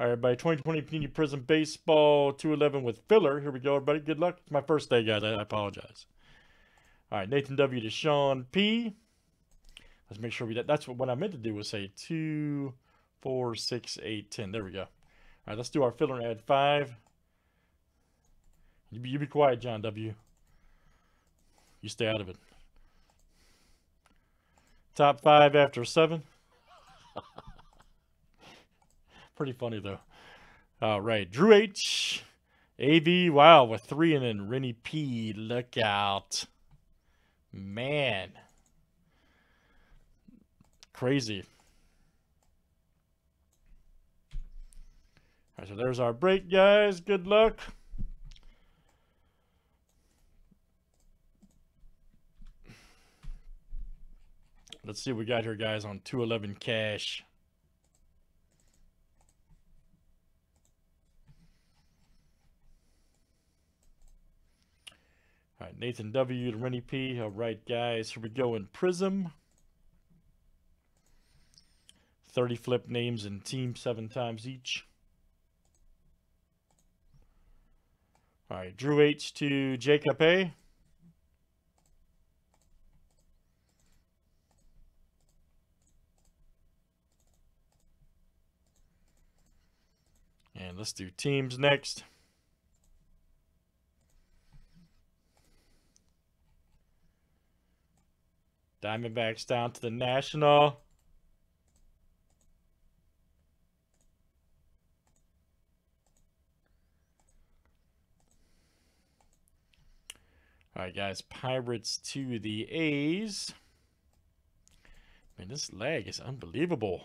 All right, by 2020 Panini Prizm Baseball 211 with filler. Here we go, everybody. Good luck. It's my first day, guys. I apologize. All right, Nathan W. to Sean P. Let's make sure we that's what I meant to do was say 2, 4, 6, 8, 10. There we go. All right, let's do our filler and add 5. You be quiet, John W. You stay out of it. Top 5 after 7. Pretty funny, though. All right. Drew H. A.V. Wow, with 3 and then Rennie P. Look out. Man. Crazy. All right, so there's our break, guys. Good luck. Let's see what we got here, guys, on 211 cash. All right, Nathan W. to Rennie P. All right, guys, here we go in Prism. 30 flip names and team 7 times each. All right, Drew H. to Jacob A. And let's do teams next. Diamondbacks down to the National. All right, guys. Pirates to the A's. Man, this lag is unbelievable.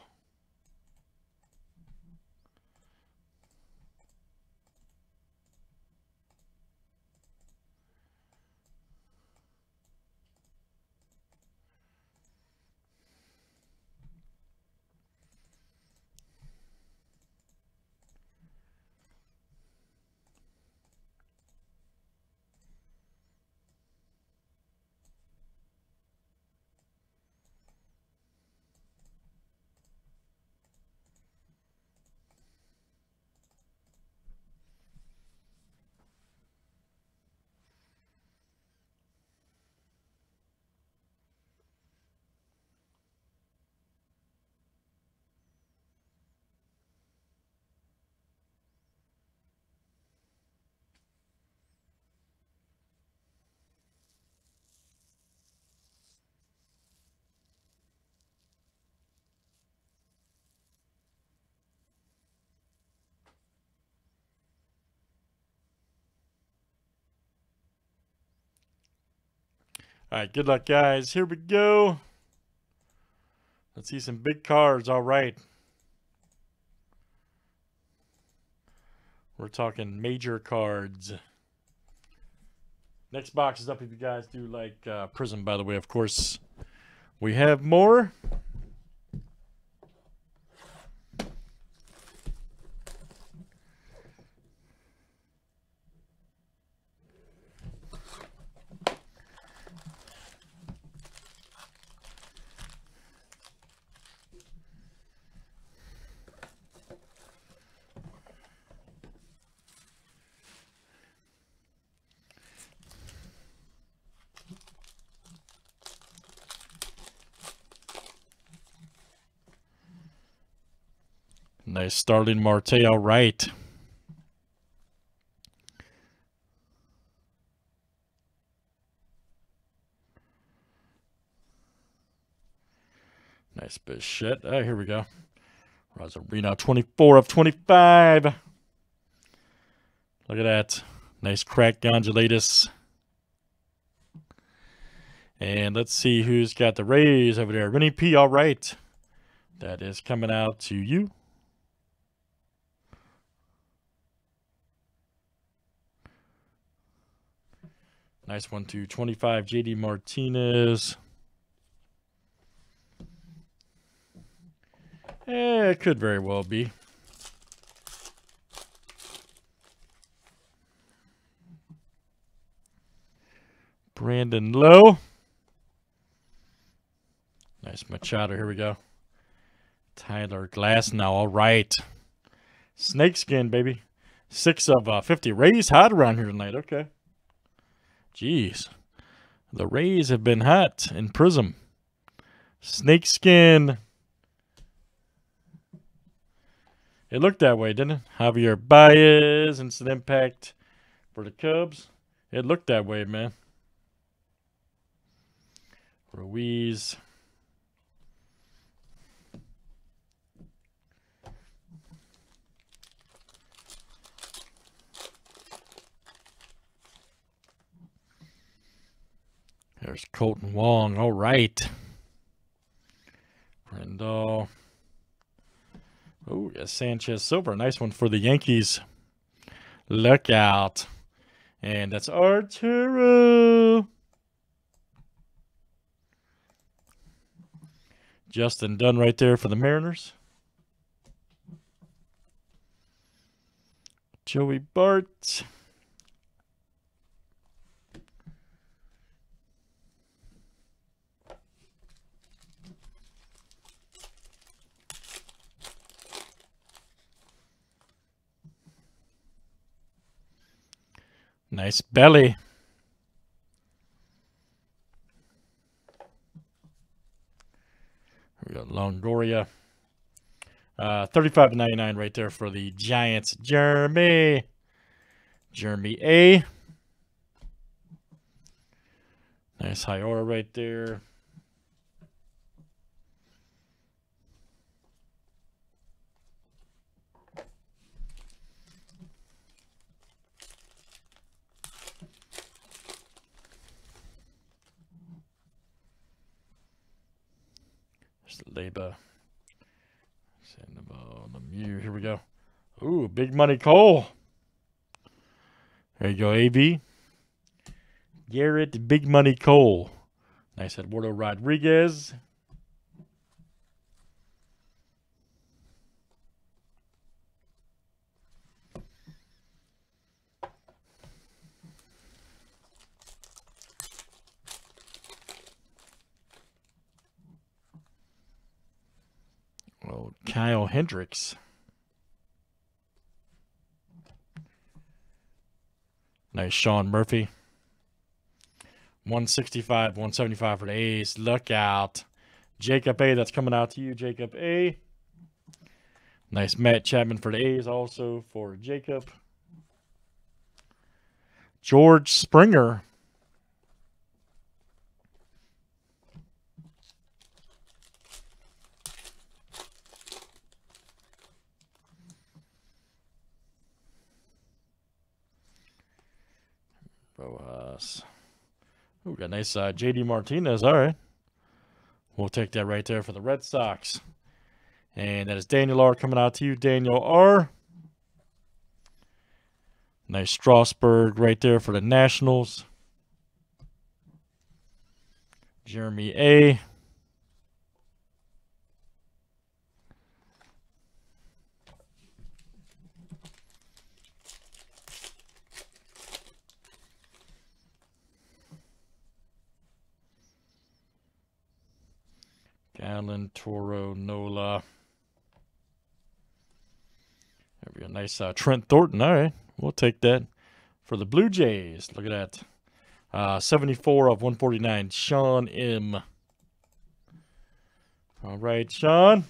All right, good luck, guys. Here we go. Let's see some big cards. All right. We're talking major cards. Next box is up if you guys do like Prism, by the way. Of course, we have more. Nice Starling Marte, all right. Nice Bichette. Oh, here we go. Rosarino, 24 of 25. Look at that. Nice crack Gondilatus. And let's see who's got the Rays over there. Rennie P, all right. That is coming out to you. Nice one, 225, JD Martinez. Eh, it could very well be. Brandon Lowe. Nice Machado, here we go. Tyler Glass now, all right. Snakeskin, baby. 6 of 50. Rays hot around here tonight. Okay. Jeez. The Rays have been hot in Prism. Snakeskin. It looked that way, didn't it? Javier Baez. Instant impact for the Cubs. It looked that way, man. Ruiz. There's Colton Wong. All right. Brendel. Oh, yes, Sanchez silver. Nice one for the Yankees. Look out. And that's Arturo. Justin Dunn right there for the Mariners. Joey Bart. Nice belly. We got Longoria. 35/99 right there for the Giants. Jeremy A. Nice high aura right there. Labor. Here we go. Ooh, big money Cole. There you go, AB. Garrett, big money Cole. Nice Eduardo Rodriguez. Kyle Hendricks. Nice Sean Murphy. 165, 175 for the A's. Look out. Jacob A. That's coming out to you, Jacob A. Nice Matt Chapman for the A's also for Jacob. George Springer. Oh, we got nice JD Martinez. All right. We'll take that right there for the Red Sox. And that is Daniel R coming out to you, Daniel R. Nice Strasburg right there for the Nationals. Jeremy A. Alan Toro, Nola. There we go. Nice Trent Thornton. All right. We'll take that for the Blue Jays. Look at that. 74 of 149. Sean M. All right, Sean.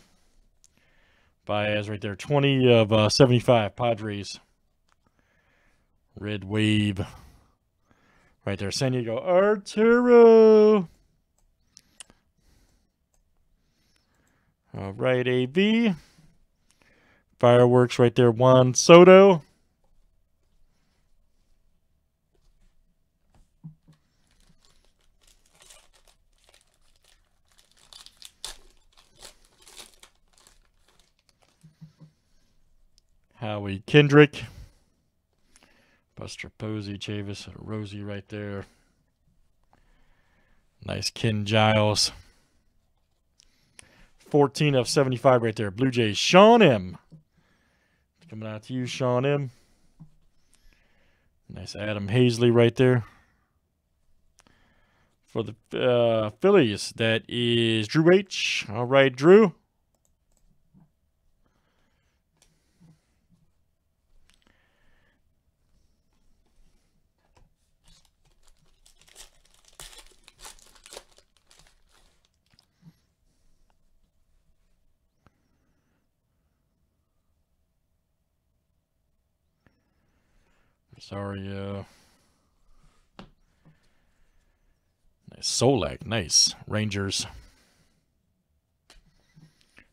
Baez right there. 20 of 75. Padres. Red Wave. Right there. San Diego. Arturo. All right, AB. Fireworks right there, Juan Soto. Howie Kendrick. Buster Posey, Chavis, Rosie right there. Nice Ken Giles. 14 of 75 right there. Blue Jays. Sean M. Coming out to you, Sean M. Nice Adam Hazley right there. For the Phillies, that is Drew H. All right, Drew. Rosario. Nice. Solak, nice. Rangers.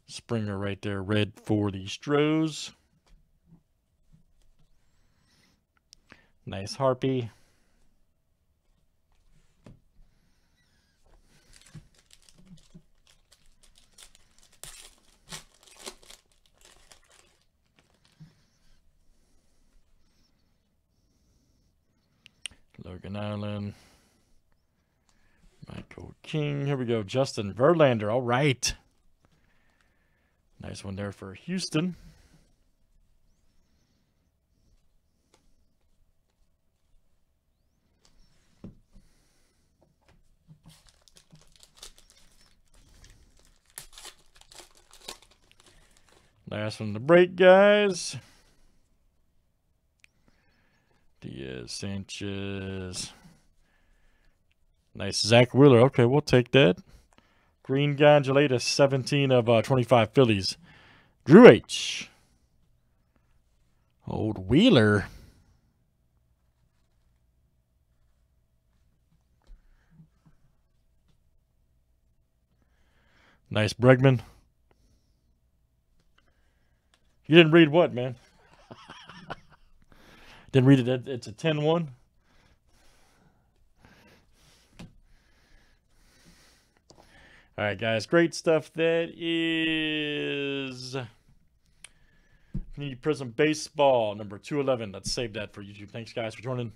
Springer right there, red for the Stros. Nice Harpy. Logan Allen. Michael King. Here we go. Justin Verlander. All right. Nice one there for Houston. Last one to break, guys. Diaz, Sanchez. Nice. Zach Wheeler. Okay, we'll take that. Green Gondilatus, 17 of 25 Phillies. Drew H. Old Wheeler. Nice Bregman. You didn't read what, man? Didn't read it. It's a 10-1. All right, guys. Great stuff. That is Panini Prizm Baseball, number 211. Let's save that for YouTube. Thanks, guys, for joining.